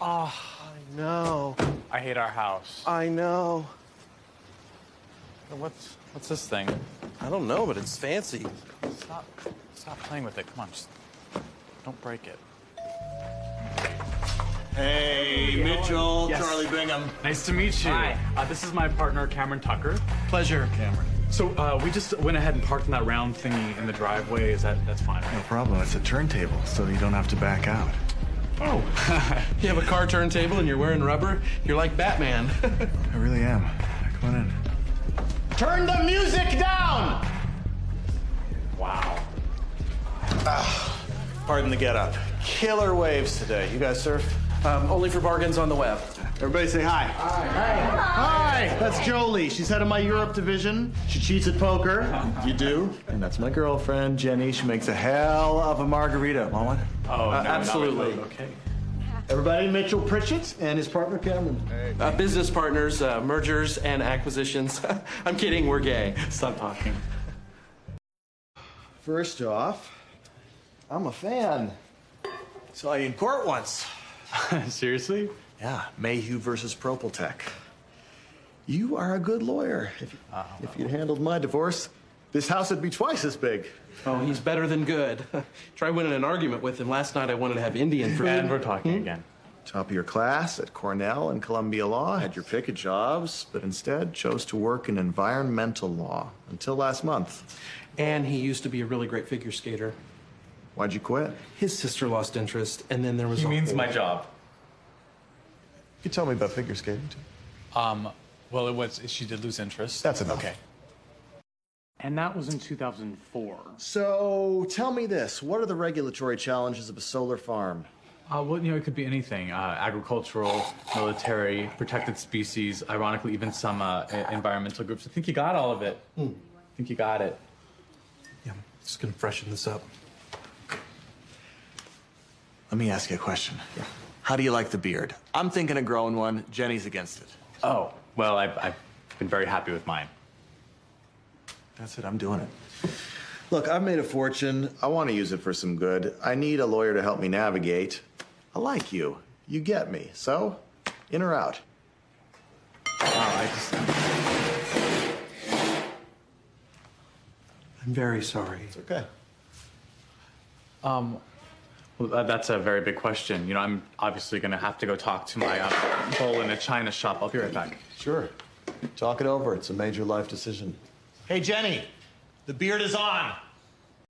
Oh, I know. I hate our house. I know. What's this thing? I don't know, but it's fancy. Stop playing with it. Come on, just don't break it. Hey, Mitchell, yes. Charlie Bingham. Nice to meet you. Hi. This is my partner, Cameron Tucker. Pleasure. Cameron. So we just went ahead and parked in that round thingy in the driveway. That's fine, right? No problem. It's a turntable, so you don't have to back out. Oh. You have a car turntable and you're wearing rubber? You're like Batman. I really am. Come on in. Turn the music down! Wow. Pardon the getup. Killer waves today. You guys surf? Only for bargains on the web. Everybody say hi. Hi. Hi. Hi. That's Jolie. She's head of my Europe division. She cheats at poker. You do? And that's my girlfriend, Jenny. She makes a hell of a margarita. Want one? Oh, no, absolutely. Really. Okay. Everybody, Mitchell Pritchett and his partner, Cameron. Hey. Business partners, mergers and acquisitions. I'm kidding. We're gay. Stop talking. First off, I'm a fan. Saw you in court once. Seriously? Yeah, Mayhew versus Propel Tech. You are a good lawyer. If you'd handled my divorce, this house would be twice as big. Oh, he's better than good. Try winning an argument with him. Last night I wanted to have Indian food. And we're talking again. Top of your class at Cornell and Columbia Law, had your pick of jobs, but instead chose to work in environmental law until last month. And he used to be a really great figure skater. Why'd you quit? His sister lost interest, and then there was... He means my job. You tell me about figure skating, too. Well, she did lose interest. That's enough. Okay. And that was in 2004. So, tell me this. What are the regulatory challenges of a solar farm? Well, you know, it could be anything. Agricultural, military, protected species, ironically, even some environmental groups. I think you got all of it. Mm. I think you got it. Yeah, I'm just gonna freshen this up. Let me ask you a question. Yeah. How do you like the beard? I'm thinking of growing one. Jenny's against it. Oh, well, I've been very happy with mine. That's it. I'm doing it. Look, I've made a fortune. I want to use it for some good. I need a lawyer to help me navigate. I like you. You get me. So, in or out? Wow, I'm very sorry. It's okay. Well, that's a very big question. You know, I'm obviously going to have to go talk to my bowl in a china shop. I'll be right back. Sure. Talk it over. It's a major life decision. Hey, Jenny, the beard is on.